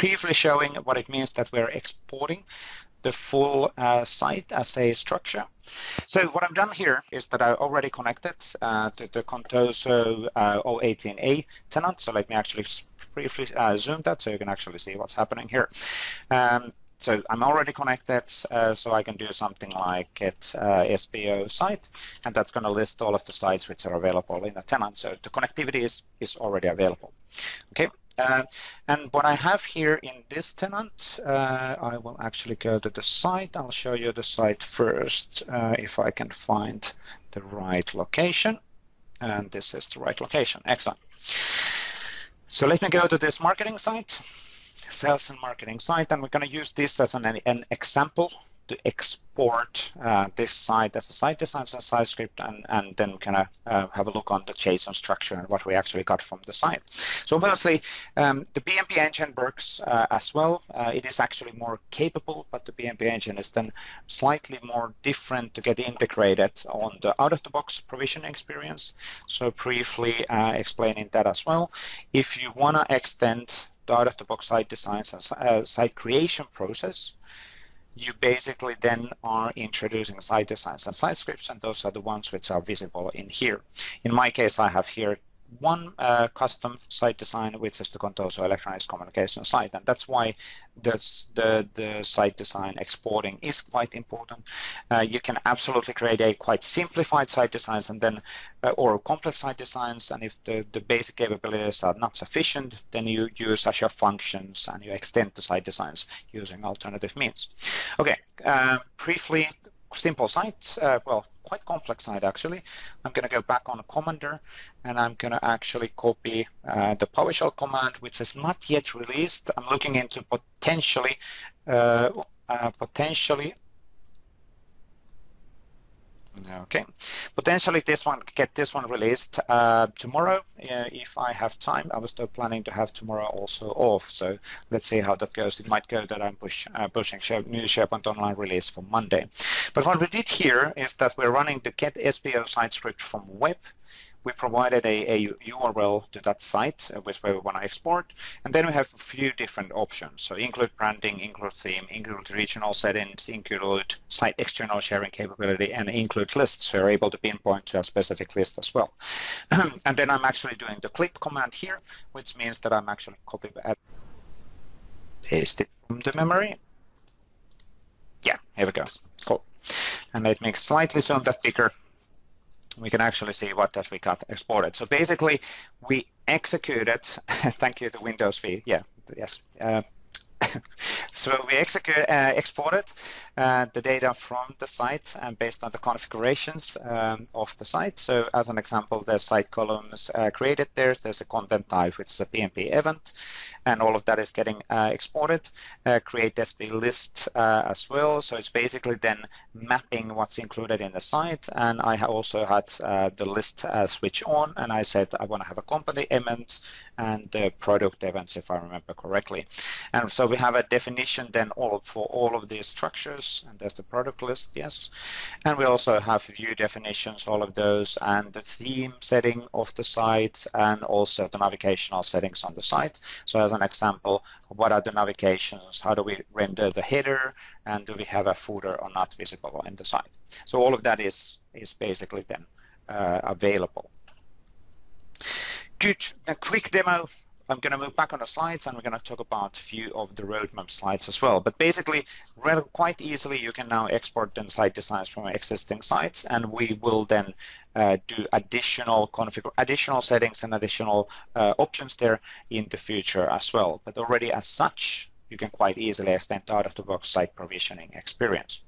briefly showing what it means that we're exporting the full site as a structure. So what I've done here is that I already connected to the Contoso 018A tenant. So let me actually briefly zoom that so you can actually see what's happening here. So I'm already connected, so I can do something like get SPO site, and that's going to list all of the sites which are available in the tenant. So the connectivity is already available. Okay. And what I have here in this tenant, I will actually go to the site. I'll show you the site first if I can find the right location. And this is the right location. Excellent. So let me go to this marketing site, sales and marketing site, and we're going to use this as an example to export this site as a site design, as a site script, and then kind of have a look on the JSON structure and what we actually got from the site. So mostly the PnP engine works as well. It is actually more capable, but the PnP engine is then slightly more different to get integrated on the out-of-the-box provision experience. So briefly explaining that as well. If you want to extend the out-of-the-box site designs and site creation process, you basically then are introducing site designs and site scripts, and those are the ones which are visible in here. In my case, I have here one custom site design, which is the Contoso Electronics Communication Site, and that's why the site design exporting is quite important. You can absolutely create a quite simplified site designs and then or complex site designs, and if the basic capabilities are not sufficient, then you use Azure Functions and you extend the site designs using alternative means. Okay, briefly, simple site, well, quite complex site actually. I'm going to go back on a Commander, and I'm going to actually copy the PowerShell command, which is not yet released. I'm looking into potentially get this one released tomorrow if I have time. I was still planning to have tomorrow also off, so let's see how that goes. It might go that I'm pushing new SharePoint Online release for Monday. But what we did here is that we're running the Get-SPOSite script from web. We provided a URL to that site which we want to export, and then we have a few different options. So include branding, include theme, include regional settings, include site external sharing capability, and include lists. So you're able to pinpoint to a specific list as well. And then I'm actually doing the clip command here, which means that I'm actually copying and pasting it from the memory. Yeah, here we go. Cool. And let me slightly zoom that bigger. We can actually see what that we got exported. So basically, we executed, thank you to Windows V, yeah, yes. So we exported the data from the site and based on the configurations of the site. So as an example, there's site columns created there. There's a content type, which is a PnP event, and all of that is getting exported. Create SP list as well. So it's basically then mapping what's included in the site. And I also had the list switch on, and I said I want to have a company event and product events, if I remember correctly. And so we have a definition then for all of these structures, and there's the product list, yes. And we also have view definitions, all of those, and the theme setting of the site, and also the navigational settings on the site. So as an example, what are the navigations? How do we render the header? And do we have a footer or not visible in the site? So all of that is basically then available. Good, a quick demo. I'm going to move back on the slides, and we're going to talk about a few of the roadmap slides as well. But basically, quite easily, you can now export then site designs from existing sites, and we will then do additional settings and additional options there in the future as well. But already as such, you can quite easily extend out-of-the-box site provisioning experience.